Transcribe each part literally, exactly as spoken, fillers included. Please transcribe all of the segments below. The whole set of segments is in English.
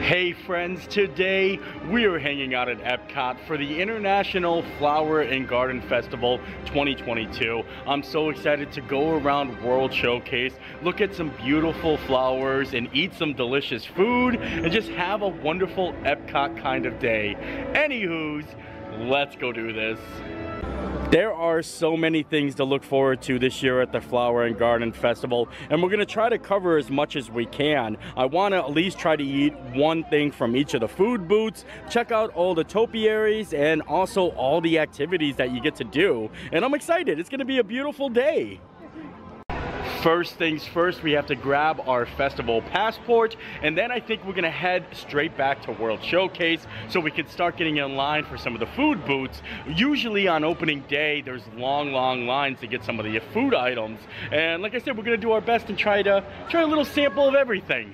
Hey friends, today we are hanging out at Epcot for the International Flower and Garden Festival twenty twenty-two. I'm so excited to go around World Showcase, look at some beautiful flowers and eat some delicious food and just have a wonderful Epcot kind of day. Anywho's, let's go do this. There are so many things to look forward to this year at the Flower and Garden Festival, and we're going to try to cover as much as we can. I want to at least try to eat one thing from each of the food booths, check out all the topiaries, and also all the activities that you get to do. And I'm excited. It's going to be a beautiful day. First things first, we have to grab our festival passport, and then I think we're gonna head straight back to World Showcase so we can start getting in line for some of the food booths. Usually on opening day, there's long, long lines to get some of the food items. And like I said, we're gonna do our best and try to try a little sample of everything.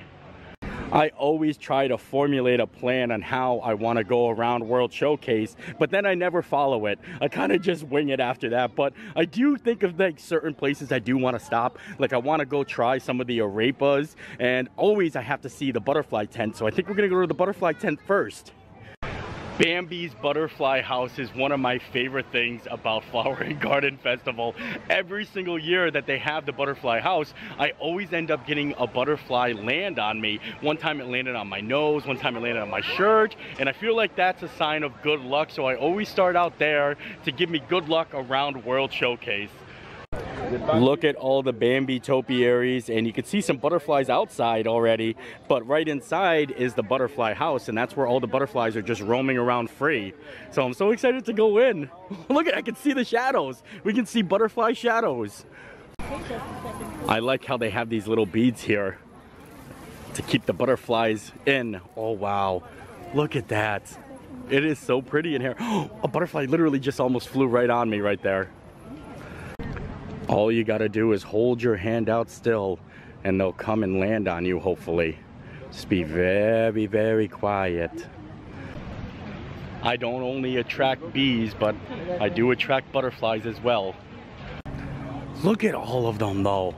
I always try to formulate a plan on how I want to go around World Showcase, but then I never follow it. I kind of just wing it after that, but I do think of like certain places I do want to stop. Like I want to go try some of the arepas, and always I have to see the butterfly tent, so I think we're going to go to the butterfly tent first. Bambi's Butterfly House is one of my favorite things about Flower and Garden Festival. Every single year that they have the Butterfly House, I always end up getting a butterfly land on me. One time it landed on my nose, one time it landed on my shirt, and I feel like that's a sign of good luck, so I always start out there to give me good luck around World Showcase. Look at all the Bambi topiaries, and you can see some butterflies outside already, but right inside is the butterfly house, and that's where all the butterflies are just roaming around free. So I'm so excited to go in. Look at, I can see the shadows. We can see butterfly shadows. I like how they have these little beads here to keep the butterflies in. Oh wow, look at that. It is so pretty in here. A butterfly literally just almost flew right on me right there. All you gotta do is hold your hand out still, and they'll come and land on you, hopefully. Just be very, very quiet. I don't only attract bees, but I do attract butterflies as well. Look at all of them, though.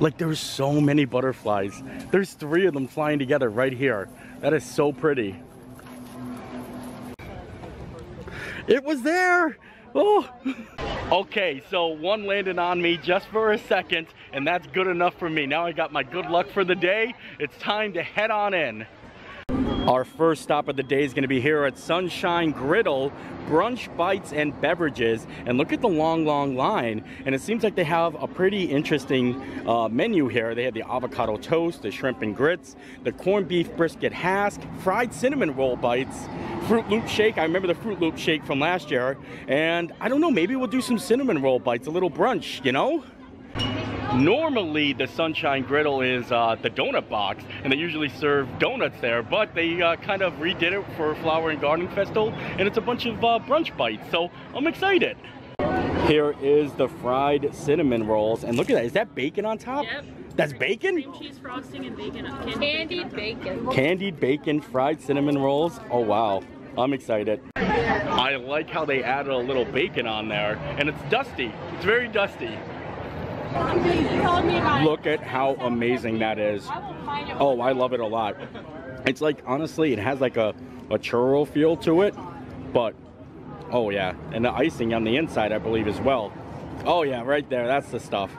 Like, there's so many butterflies. There's three of them flying together right here. That is so pretty. It was there! Oh. Okay, so one landed on me just for a second, and that's good enough for me. Now I got my good luck for the day. It's time to head on in. Our first stop of the day is going to be here at Sunshine Griddle Brunch Bites and Beverages, and look at the long, long line. And it seems like they have a pretty interesting uh, menu here. They have the avocado toast, the shrimp and grits, the corned beef brisket hash, fried cinnamon roll bites, Fruit Loop Shake. I remember the Fruit Loop Shake from last year. And I don't know, maybe we'll do some cinnamon roll bites, a little brunch, you know? Normally, the Sunshine Griddle is uh, the donut box, and they usually serve donuts there, but they uh, kind of redid it for Flower and Garden Festival, and it's a bunch of uh, brunch bites, so I'm excited. Here is the fried cinnamon rolls, and look at that. Is that bacon on top? Yep. That's bacon? Cream cheese frosting and bacon. Candied, Candied bacon. Candied bacon, fried cinnamon rolls. Oh, wow. I'm excited. I like how they added a little bacon on there, and it's dusty. It's very dusty. Look at how amazing that is. Oh, I love it a lot. It's like, honestly, it has like a, a churro feel to it, but, oh yeah. And the icing on the inside, I believe, as well. Oh yeah, right there, that's the stuff.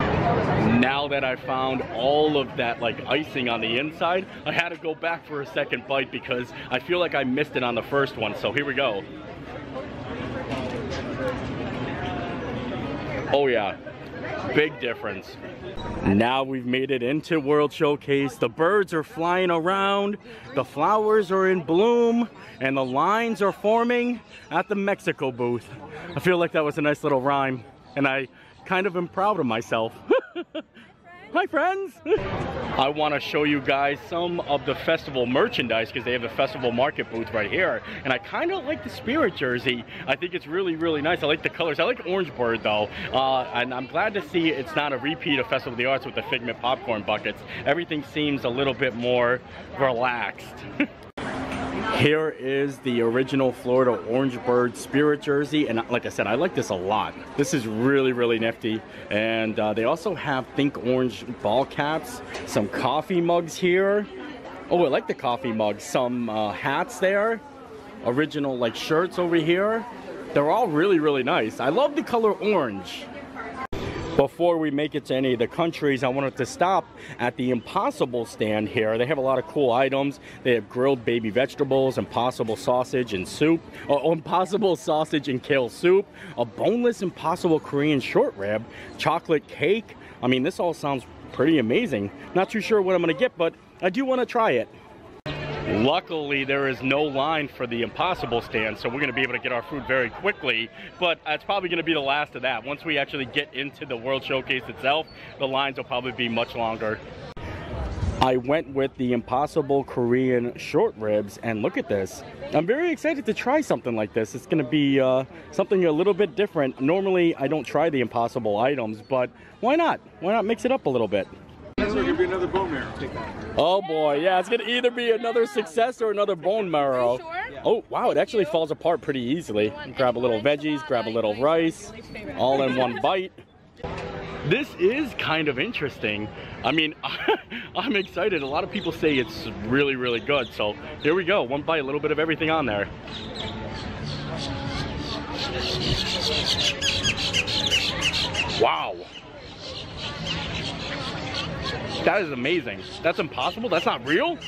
Now that I found all of that like icing on the inside, I had to go back for a second bite because I feel like I missed it on the first one, so here we go. Oh yeah. Big difference. Now we've made it into World Showcase. The birds are flying around, the flowers are in bloom, and the lines are forming at the Mexico booth. I feel like that was a nice little rhyme, and I kind of am proud of myself. Hi friends! I want to show you guys some of the festival merchandise because they have the festival market booth right here, and I kind of like the spirit jersey. I think it's really, really nice. I like the colors. I like Orange Bird though, uh, and I'm glad to see it's not a repeat of Festival of the Arts with the Figment popcorn buckets. Everything seems a little bit more relaxed. Here is the original Florida Orange Bird spirit jersey, and like I said, I like this a lot. This is really, really nifty, and uh, they also have Think Orange ball caps, some coffee mugs here, Oh, I like the coffee mugs. Some uh, hats there. Original like shirts over here. They're all really, really nice. I love the color orange. Before we make it to any of the countries, I wanted to stop at the Impossible stand here. They have a lot of cool items. They have grilled baby vegetables, Impossible sausage and soup, uh, Impossible sausage and kale soup, a boneless Impossible Korean short rib, chocolate cake. I mean, this all sounds pretty amazing. Not too sure what I'm gonna get, but I do wanna try it. Luckily, there is no line for the Impossible stand, so we're going to be able to get our food very quickly, but it's probably going to be the last of that. Once we actually get into the World Showcase itself, the lines will probably be much longer. I went with the Impossible Korean short ribs, and look at this. I'm very excited to try something like this. It's going to be uh, something a little bit different. Normally, I don't try the Impossible items, but why not? Why not mix it up a little bit? So it could be another bone marrow. Oh boy, yeah, it's gonna either be another success or another bone marrow. Oh wow, it actually falls apart pretty easily. Grab a little veggies, grab a little rice, all in one bite. This is kind of interesting. I mean, I'm excited. A lot of people say it's really, really good. So here we go, one bite, a little bit of everything on there. Wow. That is amazing. That's impossible? That's not real?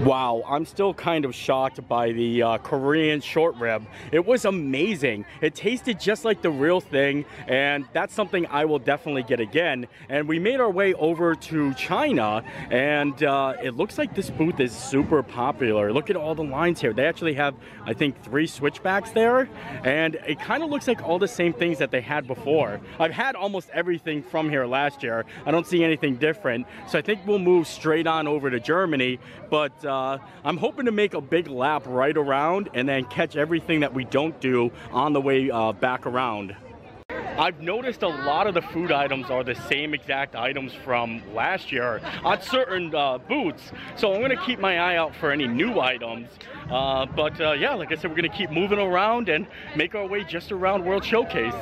Wow, I'm still kind of shocked by the uh, Korean short rib. It was amazing. It tasted just like the real thing, and that's something I will definitely get again. And we made our way over to China, and uh, it looks like this booth is super popular. Look at all the lines here. They actually have, I think, three switchbacks there, and it kind of looks like all the same things that they had before. I've had almost everything from here last year. I don't see anything different, so I think we'll move straight on over to Germany, but uh, Uh, I'm hoping to make a big lap right around and then catch everything that we don't do on the way uh, back around. I've noticed a lot of the food items are the same exact items from last year on certain uh, booths, so I'm gonna keep my eye out for any new items. Uh, but uh, yeah, like I said, we're gonna keep moving around and make our way just around World Showcase.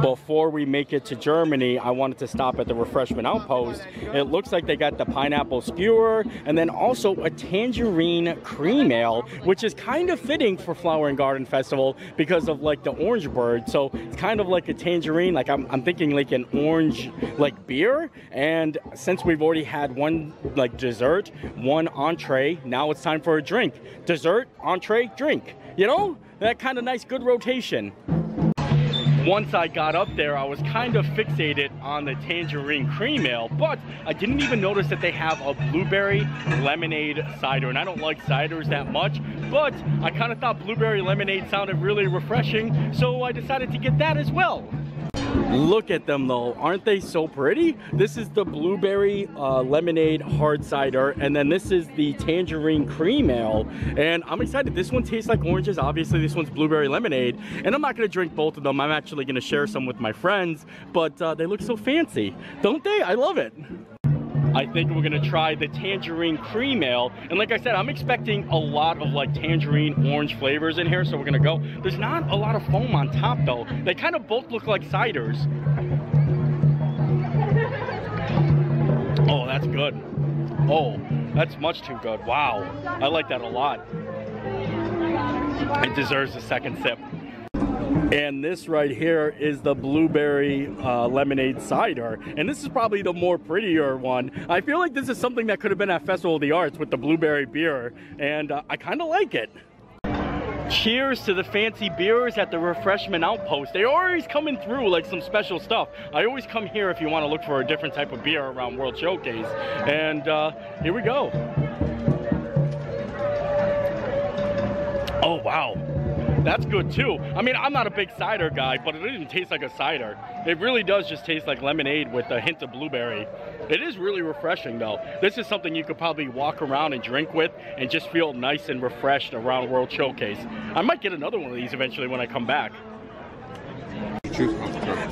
Before we make it to Germany, I wanted to stop at the refreshment outpost. It looks like they got the pineapple skewer and then also a tangerine cream ale, which is kind of fitting for Flower and Garden Festival because of like the Orange Bird. So it's kind of like a tangerine, like I'm, I'm thinking like an orange like beer. And since we've already had one like dessert, one entree, now it's time for a drink. Dessert, entree, drink. You know, that kind of nice, good rotation. Once I got up there, I was kind of fixated on the tangerine cream ale, but I didn't even notice that they have a blueberry lemonade cider, and I don't like ciders that much, but I kind of thought blueberry lemonade sounded really refreshing, so I decided to get that as well. Look at them though, aren't they so pretty? This is the blueberry uh, lemonade hard cider, and then this is the tangerine cream ale, and I'm excited. This one tastes like oranges, obviously this one's blueberry lemonade, and I'm not gonna drink both of them. I'm actually gonna share some with my friends, but uh, they look so fancy, don't they? I love it. I think we're gonna try the tangerine cream ale, and like I said, I'm expecting a lot of like tangerine orange flavors in here, so we're gonna go. There's not a lot of foam on top though. They kind of both look like ciders. Oh, that's good. Oh, that's much too good. Wow, I like that a lot. It deserves a second sip. And this right here is the blueberry uh, lemonade cider, and this is probably the more prettier one. I feel like this is something that could have been at Festival of the Arts with the blueberry beer, and uh, I kind of like it. Cheers to the fancy beers at the refreshment outpost. They're always coming through like some special stuff. I always come here if you want to look for a different type of beer around World Showcase, and uh, here we go. Oh wow. That's good too. I mean, I'm not a big cider guy, but it didn't taste like a cider. It really does just taste like lemonade with a hint of blueberry. It is really refreshing though. This is something you could probably walk around and drink with and just feel nice and refreshed around World Showcase. I might get another one of these eventually when I come back.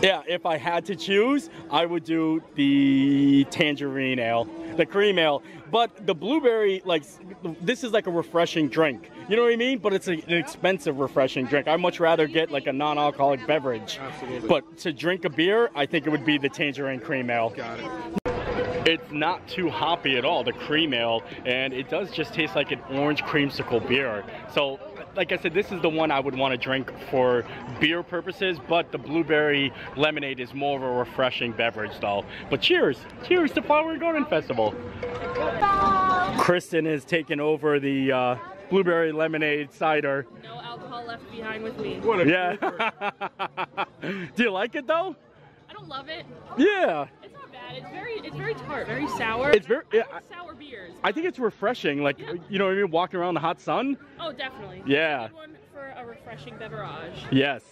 Yeah, if I had to choose, I would do the tangerine ale, the cream ale. But the blueberry, like, this is like a refreshing drink. You know what I mean? But it's a, an expensive refreshing drink. I'd much rather get like a non-alcoholic beverage. Absolutely. But to drink a beer, I think it would be the tangerine cream ale. Got it. It's not too hoppy at all, the cream ale, and it does just taste like an orange creamsicle beer. So like I said, this is the one I would want to drink for beer purposes, but the blueberry lemonade is more of a refreshing beverage though. But cheers, cheers to Flower and Garden Festival. Kristen has taken over the uh, blueberry lemonade cider. No alcohol left behind with me. What a yeah. Do you like it though? I don't love it. Yeah. It's not bad. It's very, it's very tart, very sour. It's very I, I like sour beers. I think it's refreshing. Like yeah. you know, you're walking around in the hot sun. Oh, definitely. Yeah. Good one for a refreshing beverage. Yes.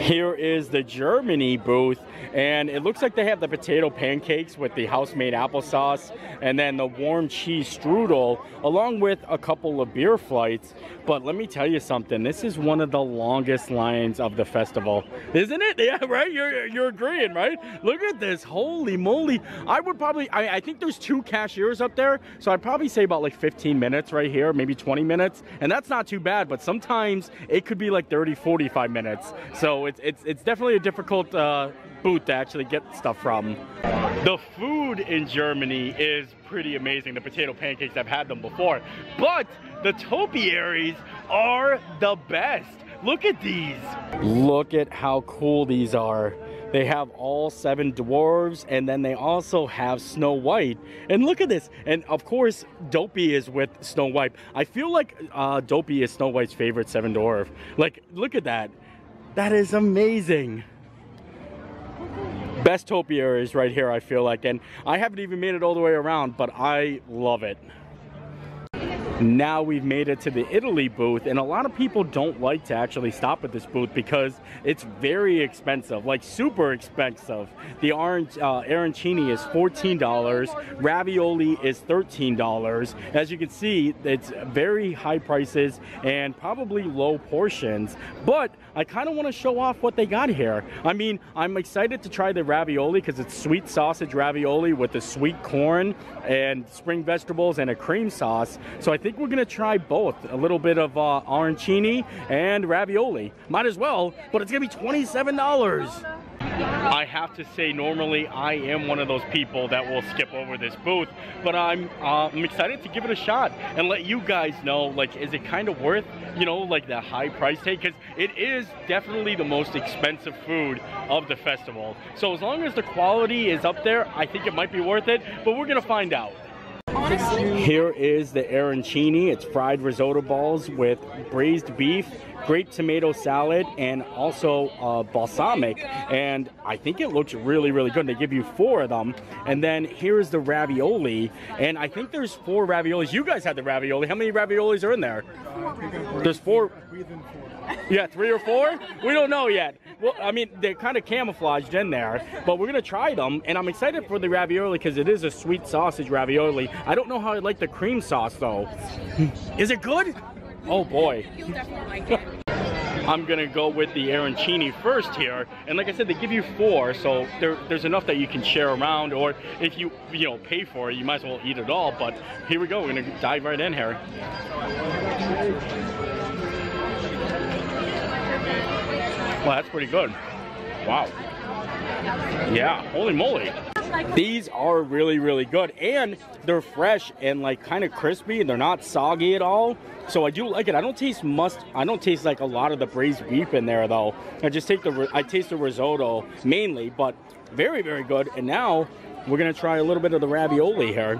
Here is the Germany booth, and it looks like they have the potato pancakes with the house-made applesauce and then the warm cheese strudel along with a couple of beer flights. But let me tell you something, this is one of the longest lines of the festival, isn't it? Yeah, right? You're, you're agreeing, right? Look at this. Holy moly. I would probably, I, I think there's two cashiers up there, so I'd probably say about like fifteen minutes right here, maybe twenty minutes, and that's not too bad, but sometimes it could be like thirty, forty-five minutes. So it's, it's, it's definitely a difficult uh, booth to actually get stuff from. The food in Germany is pretty amazing. The potato pancakes, I've had them before. But the topiaries are the best. Look at these. Look at how cool these are. They have all seven dwarves, and then they also have Snow White. And look at this. And of course, Dopey is with Snow White. I feel like uh, Dopey is Snow White's favorite seven dwarf. Like, look at that. That is amazing. Best topiaries right here, I feel like. And I haven't even made it all the way around, but I love it. Now we've made it to the Italy booth, and a lot of people don't like to actually stop at this booth because it's very expensive, like super expensive. The orange uh, arancini is fourteen dollars, ravioli is thirteen dollars. As you can see, it's very high prices and probably low portions, but I kind of want to show off what they got here. I mean, I'm excited to try the ravioli because it's sweet sausage ravioli with the sweet corn and spring vegetables and a cream sauce. So I think I think we're gonna try both, a little bit of uh, arancini and ravioli. Might as well, but it's gonna be twenty-seven dollars. I have to say, normally I am one of those people that will skip over this booth, but I'm uh, I'm excited to give it a shot and let you guys know, like, is it kind of worth, you know, like the high price tag? Because it is definitely the most expensive food of the festival. So as long as the quality is up there, I think it might be worth it, but we're gonna find out. Here is the arancini. It's fried risotto balls with braised beef, grape tomato salad, and also uh, balsamic. And I think it looks really, really good. They give you four of them. And then here's the ravioli. And I think there's four raviolis. You guys had the ravioli. How many raviolis are in there? There's four. Yeah, three or four? We don't know yet. Well, I mean, they're kind of camouflaged in there, but we're going to try them. And I'm excited for the ravioli because it is a sweet sausage ravioli. I don't know how I like the cream sauce, though. Is it good? Oh, boy. You'll definitely like it. I'm going to go with the arancini first here. And like I said, they give you four, so there, there's enough that you can share around. Or if you, you know, pay for it, you might as well eat it all. But here we go. We're going to dive right in here. Well, that's pretty good. Wow. Yeah, holy moly. These are really, really good, and they're fresh and like kind of crispy, and they're not soggy at all. So I do like it. I don't taste must. I don't taste like a lot of the braised beef in there though. I just take the. I taste the risotto mainly, but very, very good. And now we're gonna try a little bit of the ravioli here.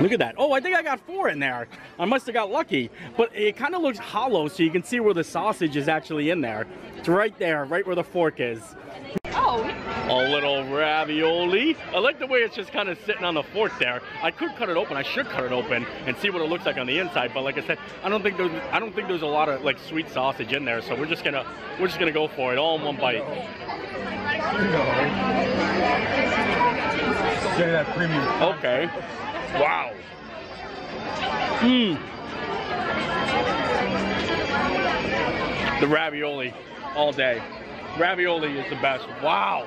Look at that. Oh, I think I got four in there. I must have got lucky, but it kind of looks hollow, so you can see where the sausage is actually in there. It's right there, right where the fork is. A little ravioli. I like the way it's just kind of sitting on the fork there. I could cut it open. I should cut it open and see what it looks like on the inside. But like I said, I don't think there's, I don't think there's a lot of like sweet sausage in there. So we're just gonna we're just gonna go for it all in one bite. Okay. Wow. Hmm. The ravioli all day. Ravioli is the best. Wow.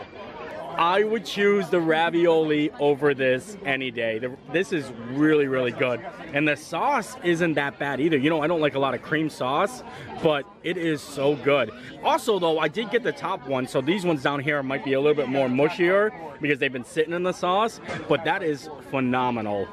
I would choose the ravioli over this any day. The, this is really, really good. And the sauce isn't that bad either. You know, I don't like a lot of cream sauce, but it is so good. Also, though, I did get the top one, so these ones down here might be a little bit more mushier because they've been sitting in the sauce, but that is phenomenal.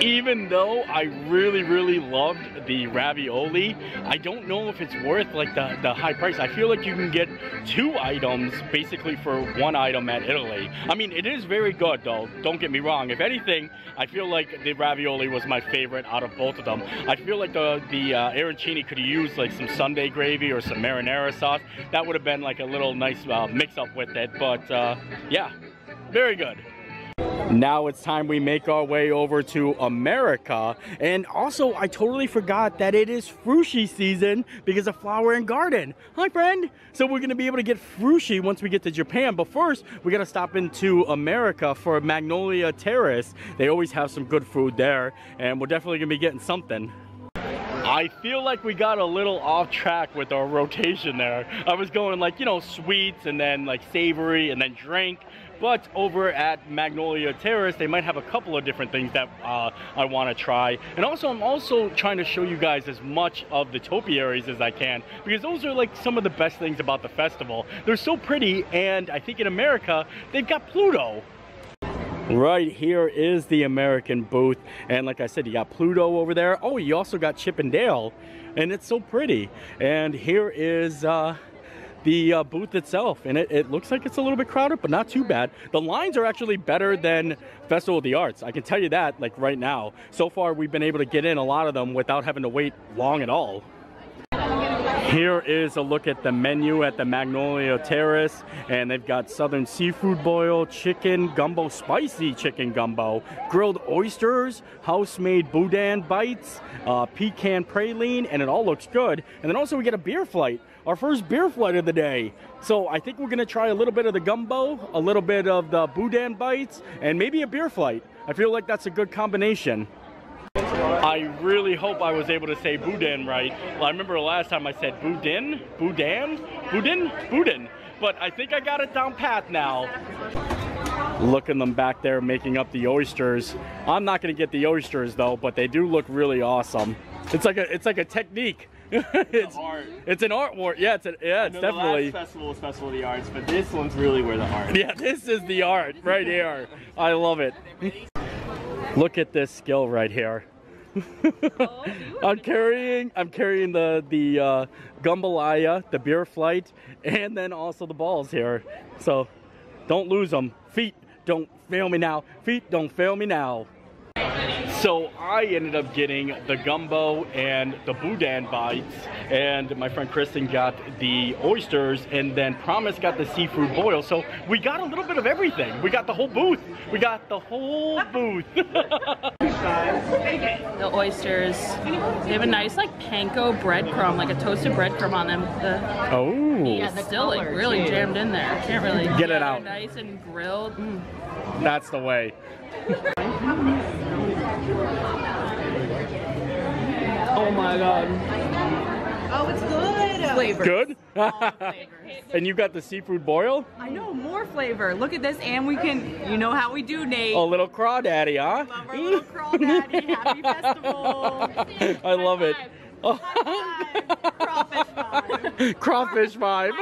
Even though I really, really loved the ravioli, I don't know if it's worth like the, the high price. I feel like you can get two items basically for one item at Italy. I mean, it is very good though, don't get me wrong. If anything, I feel like the ravioli was my favorite out of both of them. I feel like the, the uh, arancini could have used like some Sunday gravy or some marinara sauce. That would have been like a little nice uh, mix up with it, but uh, yeah, very good. Now it's time we make our way over to America. And also, I totally forgot that it is Frushi season because of Flower and Garden. Hi, friend. So we're going to be able to get Frushi once we get to Japan. But first, we got to stop into America for Magnolia Terrace. They always have some good food there. And we're definitely going to be getting something. I feel like we got a little off track with our rotation there. I was going like, you know, sweets and then like savory and then drink. But over at Magnolia Terrace, they might have a couple of different things that uh, I want to try. And also, I'm also trying to show you guys as much of the topiaries as I can, because those are like some of the best things about the festival. They're so pretty, and I think in America, they've got Pluto. Right here is the American booth, and like I said, you got Pluto over there. Oh, you also got Chip and Dale, and it's so pretty. And here is... Uh, the uh, booth itself, and it, it looks like it's a little bit crowded, but not too bad. The lines are actually better than Festival of the Arts, I can tell you that, like right now. So far we've been able to get in a lot of them without having to wait long at all. Here is a look at the menu at the Magnolia Terrace, and they've got Southern Seafood Boil, Chicken Gumbo, Spicy Chicken Gumbo, Grilled Oysters, House-Made Boudin Bites, uh, Pecan Praline, and it all looks good. And then also we get a beer flight, our first beer flight of the day. So I think we're going to try a little bit of the gumbo, a little bit of the Boudin Bites, and maybe a beer flight. I feel like that's a good combination. I really hope I was able to say Boudin right. Well, I remember last time I said Boudin, Boudin, Boudin, Boudin. But I think I got it down pat now. Looking them back there making up the oysters. I'm not going to get the oysters though, but they do look really awesome. It's like a, it's like a technique. It's, art. It's an art war. Yeah, it's, a, yeah, it's definitely. The last festival is Festival of the Arts, but this one's really where the art is. Yeah, this is the art right here. I love it. Look at this skill right here. I'm carrying I'm carrying the the uh, jambalaya, the beer flight, and then also the balls here. So don't lose them. Feet don't fail me now. Feet don't fail me now. So I ended up getting the gumbo and the Boudin bites, and my friend Kristen got the oysters, and then Promise got the seafood boil. So we got a little bit of everything. We got the whole booth. We got the whole booth. The oysters, they have a nice like panko breadcrumb, like a toasted breadcrumb on them. The oh, yeah, the still like really too. Jammed in there. Can't really get it out. Nice and grilled. Mm. That's the way. Oh my god. Oh, it's good. Flavor. Good? And you got the seafood boil? I know, more flavor. Look at this, and we can, you know how we do, Nate. A little crawdaddy, huh? We love our little crawdaddy. Happy festival. I love it. Oh. Crawfish vibe. Crawfish vibe.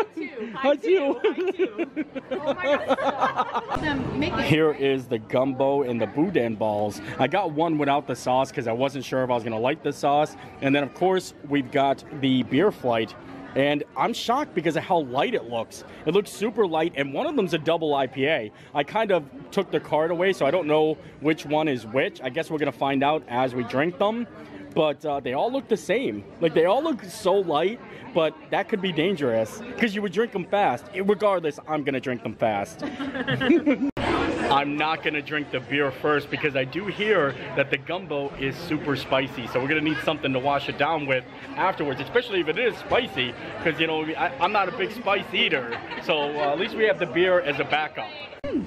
Hi too. Hi too. Oh my god. Here is the gumbo and the Boudin balls. I got one without the sauce because I wasn't sure if I was going to like the sauce. And then of course we've got the beer flight. And I'm shocked because of how light it looks. It looks super light, and one of them's a double I P A. I kind of took the card away, so I don't know which one is which. I guess we're gonna find out as we drink them. But uh, they all look the same. Like, they all look so light, but that could be dangerous because you would drink them fast. Regardless, I'm gonna drink them fast. I'm not gonna drink the beer first because I do hear that the gumbo is super spicy, so we're gonna need something to wash it down with afterwards, especially if it is spicy, because you know I, I'm not a big spice eater, so uh, at least we have the beer as a backup. Mm.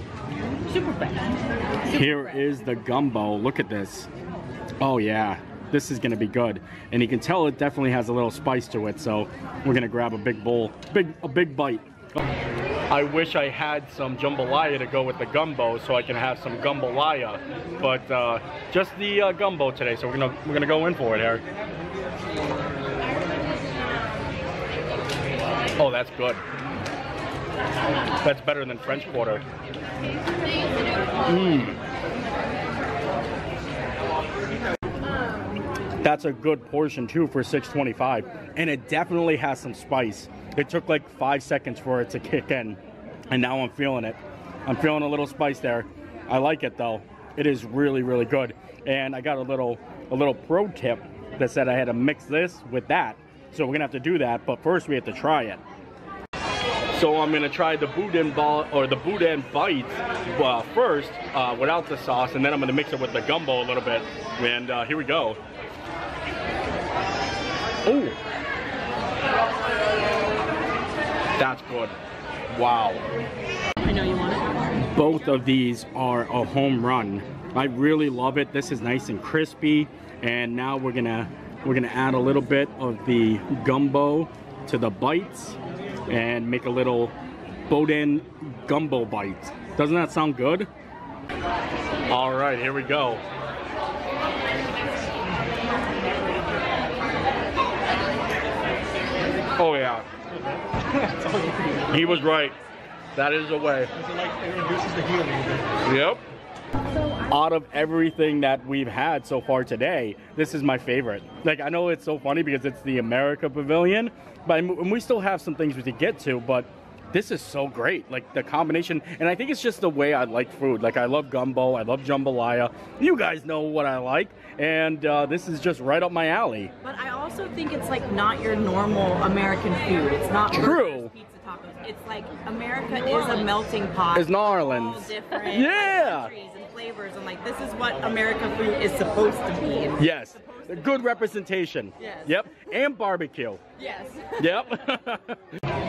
Super fast. Super Here fast. Is the gumbo. Look at this. Oh yeah, this is gonna be good, and you can tell it definitely has a little spice to it. So we're gonna grab a big bowl, big a big bite. Oh. I wish I had some jambalaya to go with the gumbo so I can have some gumbalaya, but uh, just the uh, gumbo today, so we're gonna we're gonna go in for it, Eric. Oh, that's good. That's better than French Quarter. Mmm. That's a good portion too for six twenty-five, and it definitely has some spice. It took like five seconds for it to kick in, and now I'm feeling it. I'm feeling a little spice there. I like it though. It is really, really good. And I got a little a little pro tip that said I had to mix this with that, so we're gonna have to do that, but first we have to try it. So I'm gonna try the boudin ball or the boudin bites uh, first uh, without the sauce, and then I'm gonna mix it with the gumbo a little bit, and uh, here we go. Oh, that's good. Wow. I know you want it. Both of these are a home run. I really love it. This is nice and crispy. And now we're gonna we're gonna add a little bit of the gumbo to the bites and make a little boudin gumbo bite. Doesn't that sound good? All right, here we go. Oh yeah, he was right. That is the way. It reduces the heat a little bit. Yep. Out of everything that we've had so far today, this is my favorite. Like, I know it's so funny because it's the America Pavilion, but and we still have some things we could get to, but this is so great. Like the combination, and I think it's just the way I like food. Like I love gumbo, I love jambalaya. You guys know what I like, and uh, this is just right up my alley. But I also think it's like not your normal American food. It's not true. Pizza tacos. It's like America is a melting pot. It's New Orleans. All different yeah. Like, countries and flavors, and like this is what American food is supposed to be. It's yes. A good representation. Yes. Yep. And barbecue. Yes. Yep.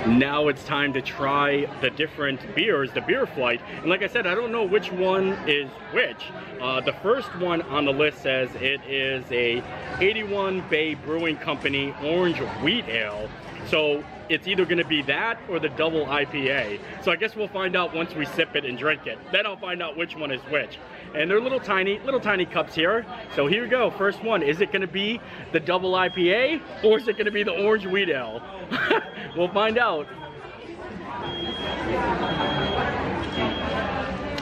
Now it's time to try the different beers, the beer flight. And like I said, I don't know which one is which. Uh, the first one on the list says it is a eighty-one Bay Brewing Company Orange Wheat Ale. So it's either gonna be that or the double I P A. So I guess we'll find out once we sip it and drink it. Then I'll find out which one is which. And they're little tiny, little tiny cups here. So here we go, first one. Is it gonna be the double I P A or is it gonna be the orange wheat ale? We'll find out.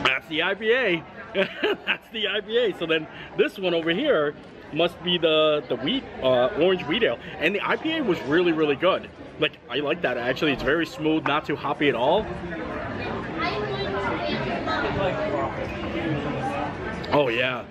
That's the I P A. That's the I P A. So then this one over here must be the, the wheat, uh, orange wheat ale. And the I P A was really, really good. Like, I like that actually. It's very smooth, not too hoppy at all. Oh yeah,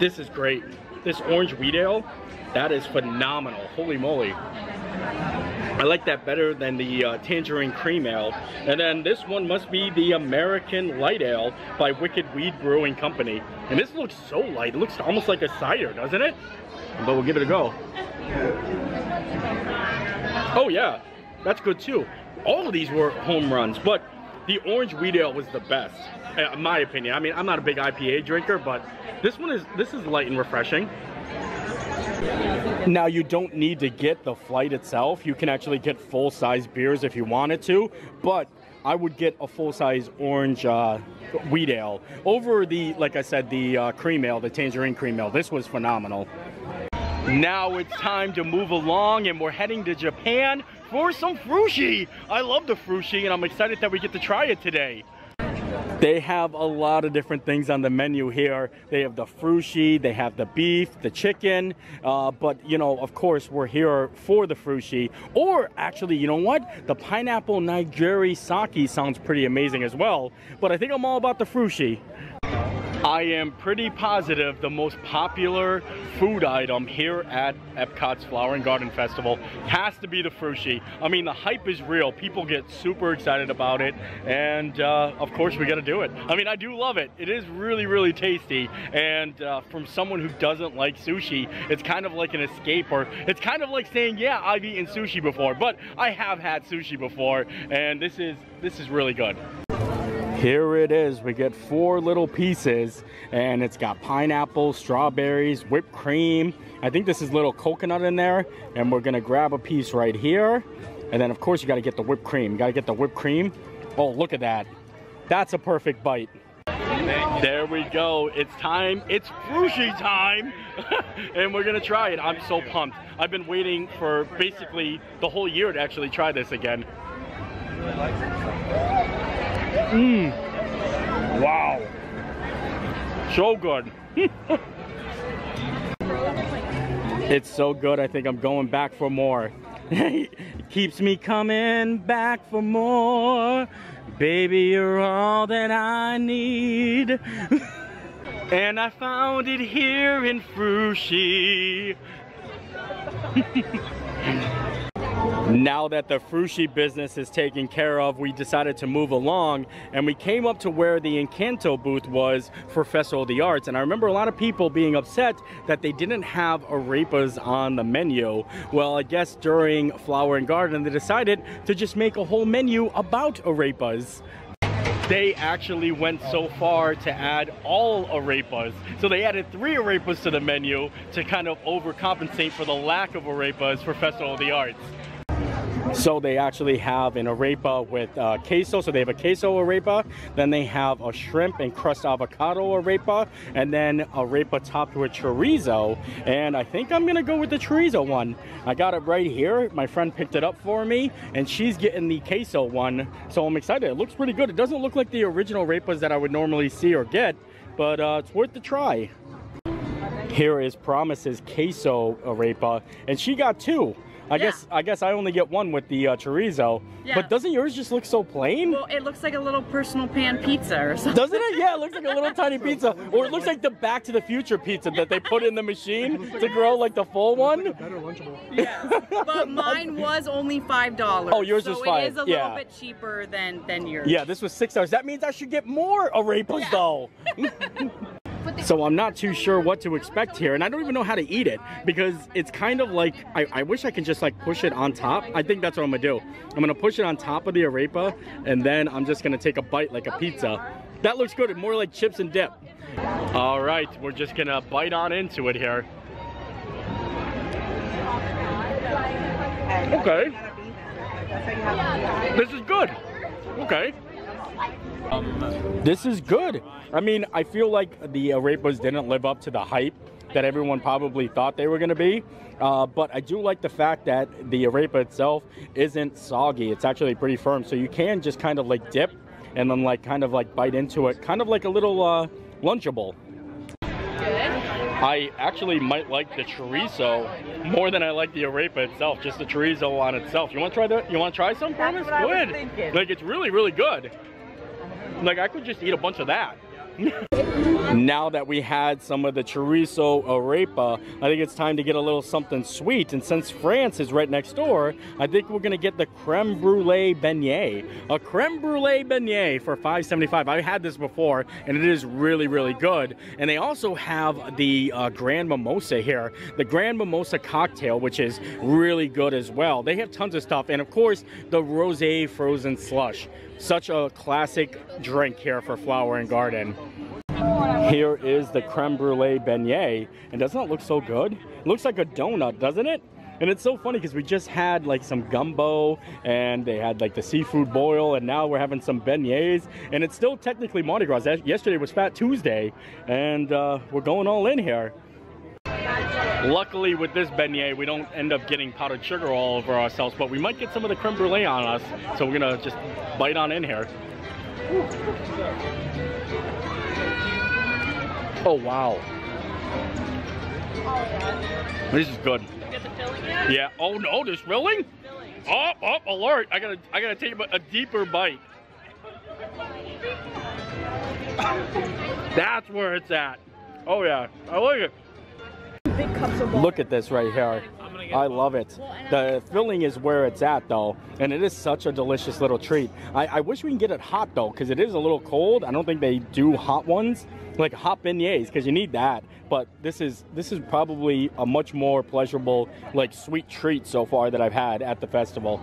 this is great. This orange wheat ale, that is phenomenal. Holy moly. I like that better than the uh, tangerine cream ale. And then this one must be the American Light Ale by Wicked Weed Brewing Company. And this looks so light. It looks almost like a cider, doesn't it? But we'll give it a go. Oh yeah, that's good too. All of these were home runs, but the orange wheat ale was the best, in my opinion. I mean, I'm not a big I P A drinker, but this one is this is light and refreshing. Now you don't need to get the flight itself. You can actually get full-size beers if you wanted to, but I would get a full-size orange uh, wheat ale over the, like I said, the uh, cream ale, the tangerine cream ale. This was phenomenal. Now it's time to move along, and we're heading to Japan for some fushi. I love the fushi, and I'm excited that we get to try it today. They have a lot of different things on the menu here. They have the fushi, they have the beef, the chicken, uh, but you know, of course, we're here for the fushi. Or actually, you know what? The pineapple nigiri sake sounds pretty amazing as well, but I think I'm all about the fushi. I am pretty positive the most popular food item here at Epcot's Flower and Garden Festival has to be the fushi. I mean, the hype is real. People get super excited about it, and uh, of course we gotta do it. I mean, I do love it. It is really, really tasty, and uh, from someone who doesn't like sushi, it's kind of like an escape, or it's kind of like saying, yeah, I've eaten sushi before, but I have had sushi before, and this is, this is really good. Here it is. We get four little pieces, and it's got pineapple, strawberries, whipped cream. I think this is little coconut in there, and we're gonna grab a piece right here. And then of course you gotta get the whipped cream. You gotta get the whipped cream Oh, look at that. That's a perfect bite. There we go. It's time. It's Frushi time. And we're going to try it. I'm so pumped. I've been waiting for basically the whole year to actually try this again. Mmm. Wow. So good. It's so good. I think I'm going back for more. It keeps me coming back for more. Baby, you're all that I need. And I found it here in Frushi. Now that the Frushi business is taken care of, we decided to move along, and we came up to where the Encanto booth was for Festival of the Arts. And I remember a lot of people being upset that they didn't have arepas on the menu. Well, I guess during Flower and Garden, they decided to just make a whole menu about arepas. They actually went so far to add all arepas. So they added three arepas to the menu to kind of overcompensate for the lack of arepas for Festival of the Arts. So they actually have an arepa with uh, queso, so they have a queso arepa, then they have a shrimp and crust avocado arepa, and then arepa topped with chorizo, and I think I'm gonna go with the chorizo one. I got it right here, my friend picked it up for me, and she's getting the queso one, so I'm excited. It looks pretty good. It doesn't look like the original arepas that I would normally see or get, but uh, it's worth the try. Here is Promise's queso arepa, and she got two. I yeah. guess I guess I only get one with the uh, chorizo, yeah. But doesn't yours just look so plain? Well, it looks like a little personal pan pizza or something. Doesn't it? Yeah, it looks like a little tiny pizza. Or it looks like the Back to the Future pizza that they put in the machine to grow like the full one. Like a better Lunchable. Yes, but mine was only five dollars. Oh, yours so was five dollars. So it is a yeah. little bit cheaper than, than yours. Yeah, this was six dollars. That means I should get more arepas yeah. though. So I'm not too sure what to expect here, and I don't even know how to eat it, because it's kind of like, I, I wish I could just like push it on top. I think that's what I'm gonna do. I'm gonna push it on top of the arepa, and then I'm just gonna take a bite like a pizza. That looks good, more like chips and dip. All right, we're just gonna bite on into it here. Okay. This is good. Okay. This is good. I mean, I feel like the arepas didn't live up to the hype that everyone probably thought they were going to be. Uh, but I do like the fact that the arepa itself isn't soggy. It's actually pretty firm. So you can just kind of like dip and then like kind of like bite into it. Kind of like a little uh, Lunchable. I actually might like the chorizo more than I like the arepa itself, just the chorizo on itself. You want to try that? You want to try some, Promise? Go ahead. Like, it's really, really good. Like, I could just eat a bunch of that. Now that we had some of the chorizo arepa, I think it's time to get a little something sweet. And since France is right next door, I think we're going to get the creme brulee beignet. A creme brulee beignet for five seventy-five. I had this before, and it is really, really good. And they also have the uh, Grand Mimosa here. The Grand Mimosa cocktail, which is really good as well. They have tons of stuff. And, of course, the rosé frozen slush. Such a classic drink here for Flower and Garden. Here is the creme brulee beignet, and doesn't it look so good? It looks like a donut, doesn't it? And it's so funny because we just had like some gumbo, and they had like the seafood boil, and now we're having some beignets, and it's still technically Mardi Gras. Yesterday was Fat Tuesday, and uh, we're going all in here. Luckily with this beignet, we don't end up getting powdered sugar all over ourselves, but we might get some of the creme brulee on us, so we're gonna just bite on in here. Oh wow. This is good. You got the filling yet? Yeah. Oh no, there's filling? Filling. Oh, oh, alert. I gotta I gotta take a deeper bite. That's where it's at. Oh yeah. I like it. Big cups of water. Look at this right here. I love it. The filling is where it's at though, and it is such a delicious little treat. I, I wish we can get it hot though, because it is a little cold. I don't think they do hot ones, like hot beignets, because you need that. But this is this is probably a much more pleasurable, like sweet treat so far that I've had at the festival.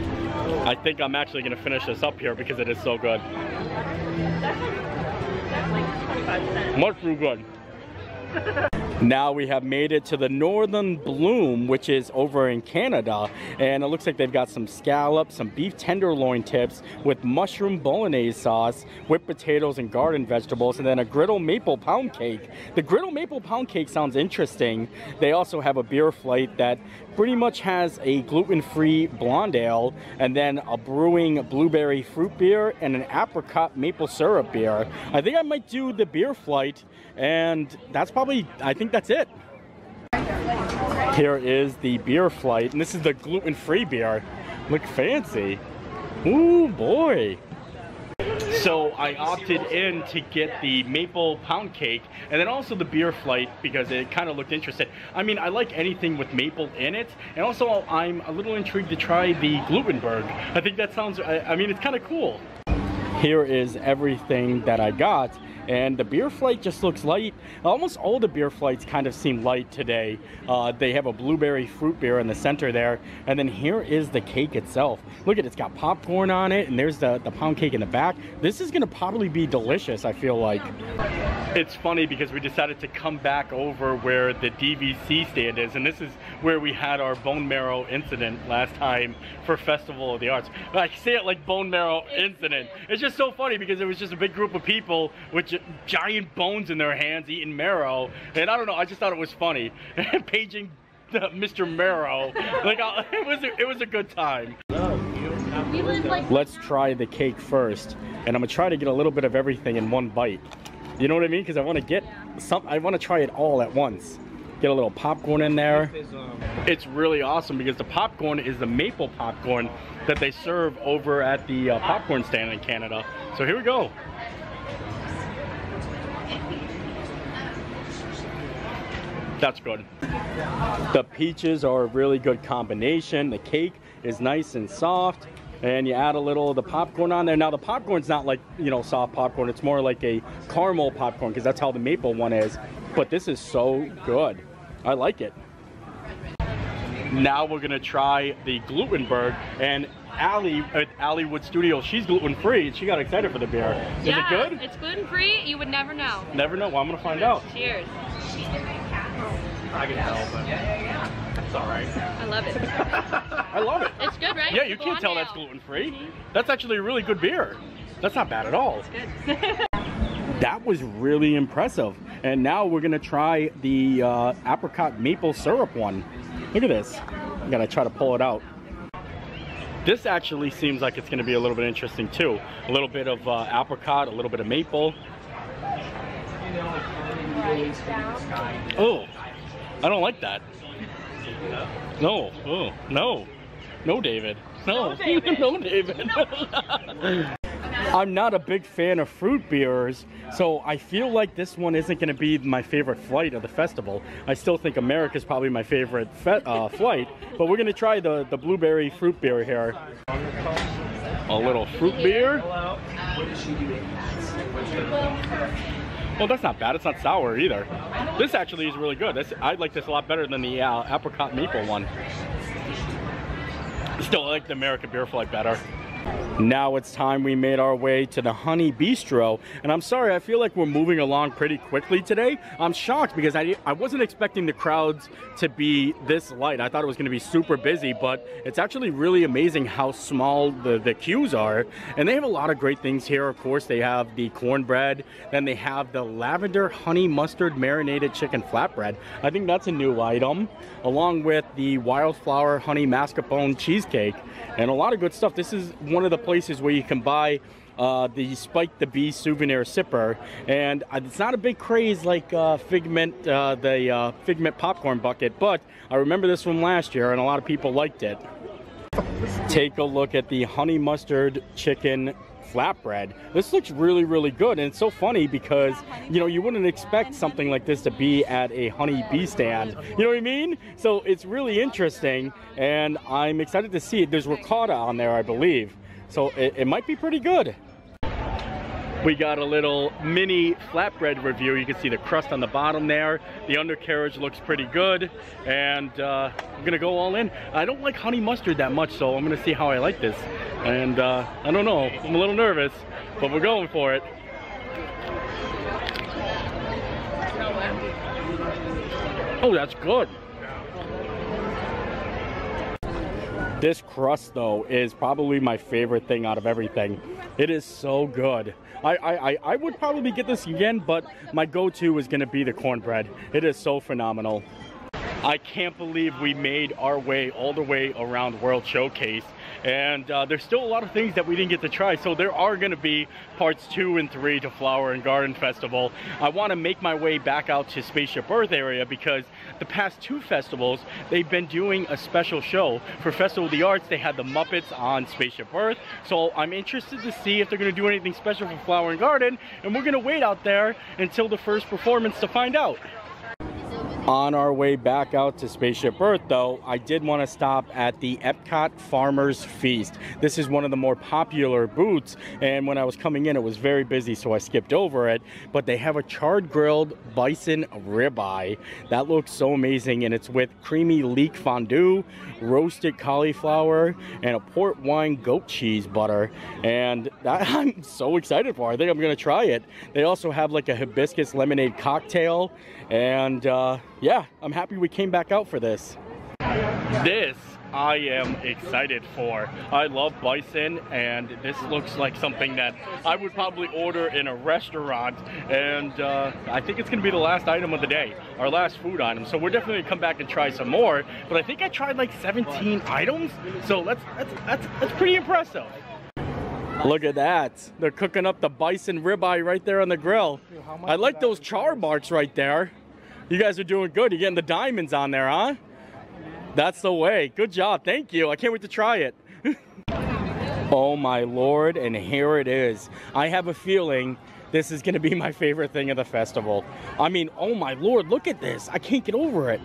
I think I'm actually gonna finish this up here because it is so good. That's like, that's like twenty-five cents. Much too good. Now we have made it to the Northern Bloom, which is over in Canada, and it looks like they've got some scallops, some beef tenderloin tips with mushroom bolognese sauce, whipped potatoes and garden vegetables, and then a griddled maple pound cake. The griddled maple pound cake sounds interesting. They also have a beer flight that pretty much has a gluten-free blonde ale, and then a brewing blueberry fruit beer and an apricot maple syrup beer. I think I might do the beer flight, and that's probably, I think that's it. Here is the beer flight, and this is the gluten-free beer. Look fancy. Ooh boy. So I opted in to get the maple pound cake and then also the beer flight because it kind of looked interesting. I mean, I like anything with maple in it, and also I'm a little intrigued to try the Glutenberg. I think that sounds, I, I mean, it's kind of cool. Here is everything that I got, and the beer flight just looks light. Almost all the beer flights kind of seem light today. Uh, they have a blueberry fruit beer in the center there, and then here is the cake itself. Look at it, it's got popcorn on it, and there's the, the pound cake in the back. This is gonna probably be delicious, I feel like. It's funny because we decided to come back over where the D V C stand is, and this is where we had our bone marrow incident last time for Festival of the Arts. I say it like bone marrow incident. It's just so funny because it was just a big group of people with giant bones in their hands eating marrow, and I don't know, I just thought it was funny. Paging uh, Mister Marrow, like uh, it was a, it was a good time. Let's try the cake first, and I'm gonna try to get a little bit of everything in one bite. You know what I mean? Because I want to get some. I want to try it all at once. Get a little popcorn in there. It's really awesome because the popcorn is the maple popcorn that they serve over at the uh, popcorn stand in Canada. So here we go. That's good. The peaches are a really good combination. The cake is nice and soft, and you add a little of the popcorn on there. Now the popcorn's not like, you know, soft popcorn. It's more like a caramel popcorn because that's how the maple one is. But this is so good. I like it. Now we're gonna try the Glutenberg, and Allie at Allie Wood Studio, she's gluten-free, and she got excited for the beer. Is yeah, it good? It's gluten-free, you would never know. Never know, well I'm gonna find out. Cheers. I can tell, but yeah, yeah, yeah. It's all right. I love it. I love it. It's good, right? Yeah, you can't tell that's gluten-free. Mm-hmm. That's actually a really good beer. That's not bad at all. It's good. That was really impressive. And now we're gonna try the uh, apricot maple syrup one. Look at this. I'm gonna try to pull it out. This actually seems like it's gonna be a little bit interesting too. A little bit of uh, apricot, a little bit of maple. Oh, I don't like that. No, oh, no. No, David. No, no, David. No, David. No. I'm not a big fan of fruit beers, so I feel like this one isn't going to be my favorite flight of the festival. I still think America's probably my favorite fe uh, flight, but we're going to try the, the blueberry fruit beer here. A little fruit beer. Well, that's not bad. It's not sour either. This actually is really good. This, I like this a lot better than the uh, apricot maple one. Still, I like the American beer flight better. Now it's time we made our way to the Honey Bistro, and I'm sorry, I feel like we're moving along pretty quickly today. I'm shocked because I, I wasn't expecting the crowds to be this light. I thought it was going to be super busy, but it's actually really amazing how small the, the queues are. And they have a lot of great things here. Of course, they have the cornbread, then they have the lavender honey mustard marinated chicken flatbread. I think that's a new item, along with the wildflower honey mascarpone cheesecake, and a lot of good stuff. This is one of the places where you can buy uh, the Spike the Bee souvenir sipper, and it's not a big craze like uh, Figment, uh, the uh, Figment popcorn bucket, but I remember this from last year and a lot of people liked it. Take a look at the honey mustard chicken flatbread. This looks really, really good, and it's so funny because, you know, you wouldn't expect something like this to be at a Honey Bee stand. You know what I mean? So it's really interesting, and I'm excited to see it. There's ricotta on there, I believe. So it, it might be pretty good. We got a little mini flatbread review. You can see the crust on the bottom there. The undercarriage looks pretty good. And uh, I'm gonna go all in. I don't like honey mustard that much, so I'm gonna see how I like this. And uh, I don't know, I'm a little nervous, but we're going for it. Oh, that's good. This crust, though, is probably my favorite thing out of everything. It is so good. I, I, I would probably get this again, but my go-to is going to be the cornbread. It is so phenomenal. I can't believe we made our way all the way around World Showcase. And uh, there's still a lot of things that we didn't get to try, so there are going to be parts two and three to Flower and Garden Festival. I want to make my way back out to Spaceship Earth area because the past two festivals, they've been doing a special show. For Festival of the Arts, they had the Muppets on Spaceship Earth, so I'm interested to see if they're going to do anything special for Flower and Garden, and we're going to wait out there until the first performance to find out. On our way back out to Spaceship Earth, though, I did want to stop at the Epcot Farmers' Feast. This is one of the more popular booths, and when I was coming in, it was very busy, so I skipped over it. But they have a charred grilled bison ribeye. That looks so amazing, and it's with creamy leek fondue, roasted cauliflower, and a port wine goat cheese butter. And that, I'm so excited for it. I think I'm going to try it. They also have like a hibiscus lemonade cocktail, and uh, yeah, I'm happy we came back out for this. This I am excited for. I love bison, and this looks like something that I would probably order in a restaurant. And uh, I think it's going to be the last item of the day, our last food item. So we're definitely going to come back and try some more. But I think I tried like seventeen items, so that's, that's, that's, that's pretty impressive. Look at that. They're cooking up the bison ribeye right there on the grill. I like those char marks right there. You guys are doing good. You're getting the diamonds on there, huh? That's the way. Good job. Thank you. I can't wait to try it. Oh my Lord, and here it is. I have a feeling this is going to be my favorite thing of the festival. I mean, oh my Lord, look at this. I can't get over it.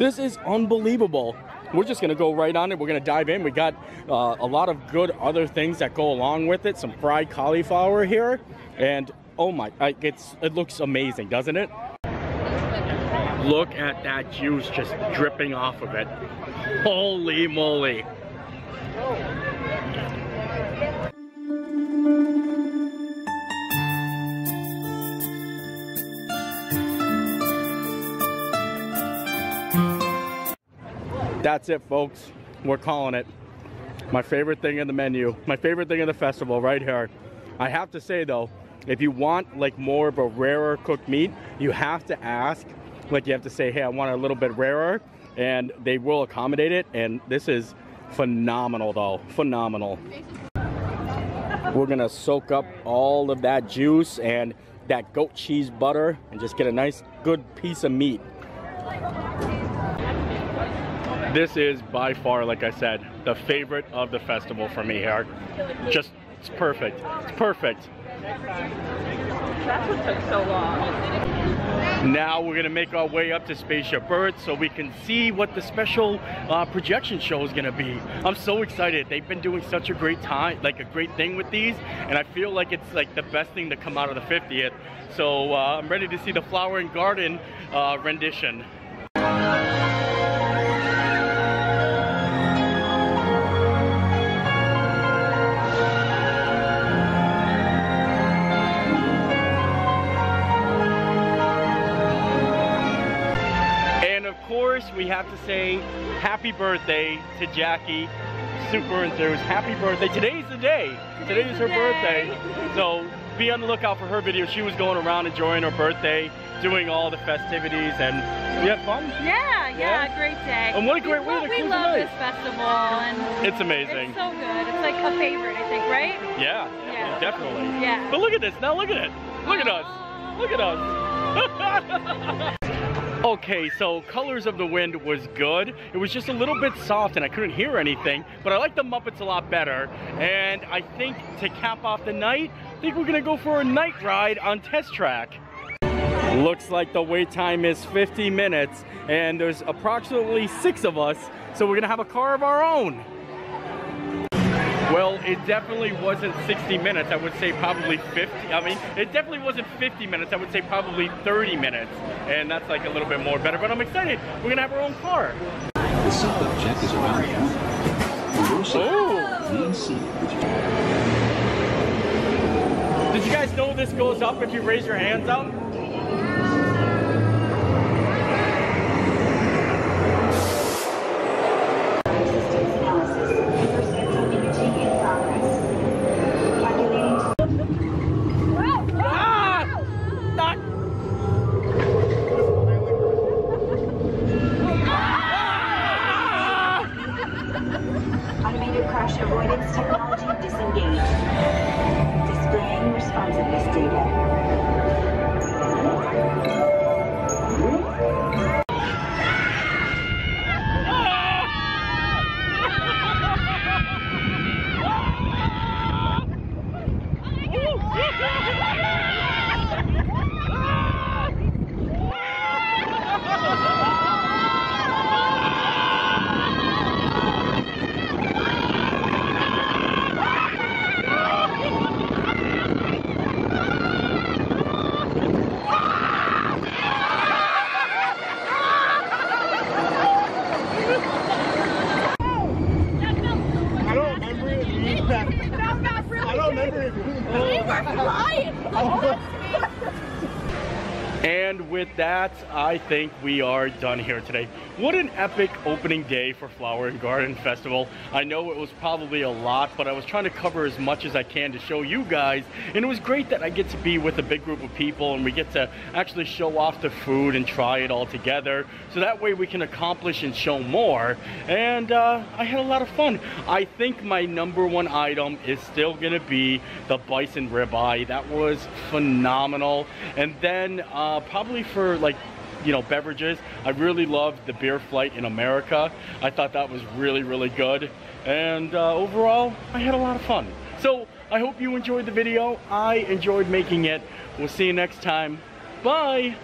This is unbelievable. We're just going to go right on it. We're going to dive in. We got uh, a lot of good other things that go along with it. Some fried cauliflower here. And oh my, it's, it looks amazing, doesn't it? Look at that juice just dripping off of it. Holy moly. That's it, folks. We're calling it. My favorite thing in the menu. My favorite thing in the festival right here. I have to say, though, if you want like more of a rarer cooked meat, you have to ask. Like, you have to say, hey, I want it a little bit rarer, and they will accommodate it. And this is phenomenal, though. Phenomenal. We're gonna soak up all of that juice and that goat cheese butter and just get a nice good piece of meat. This is by far, like I said, the favorite of the festival for me here. Just, it's perfect. It's perfect. That's what took so long. Now we're gonna make our way up to Spaceship Earth so we can see what the special uh, projection show is gonna be. I'm so excited. They've been doing such a great time, like a great thing with these, and I feel like it's like the best thing to come out of the fiftieth. So uh, I'm ready to see the Flower and Garden uh, rendition. We have to say happy birthday to Jackie. Super enthused. Happy birthday. Today's the day. Today is her birthday. So be on the lookout for her video. She was going around enjoying her birthday, doing all the festivities, and you had fun? Yeah, yeah, yeah, great day. And what a great way to close the night. We love this festival, and it's amazing. It's so good. It's like a favorite, I think, right? Yeah, yeah, definitely. Yeah. But look at this. Now look at it. Look at us. Look at us. Okay, so Colors of the Wind was good. It was just a little bit soft and I couldn't hear anything, but I like the Muppets a lot better. And I think to cap off the night, I think we're gonna go for a night ride on Test Track. Looks like the wait time is fifty minutes and there's approximately six of us, so we're gonna have a car of our own. Well, it definitely wasn't sixty minutes. I would say probably fifty. I mean, it definitely wasn't fifty minutes. I would say probably thirty minutes. And that's like a little bit more better, but I'm excited. We're gonna have our own car. The subject is around you. Did you guys know this goes up if you raise your hands up? with that, I think we are done here today. What an epic opening day for Flower and Garden Festival. I know it was probably a lot, but I was trying to cover as much as I can to show you guys, and it was great that I get to be with a big group of people and we get to actually show off the food and try it all together, so that way we can accomplish and show more. And uh, I had a lot of fun. I think my number one item is still gonna be the bison ribeye. That was phenomenal. And then uh, probably for like, you know, beverages, I really loved the beer flight in America. I thought that was really, really good. And uh, overall, I had a lot of fun. So I hope you enjoyed the video. I enjoyed making it. We'll see you next time. Bye.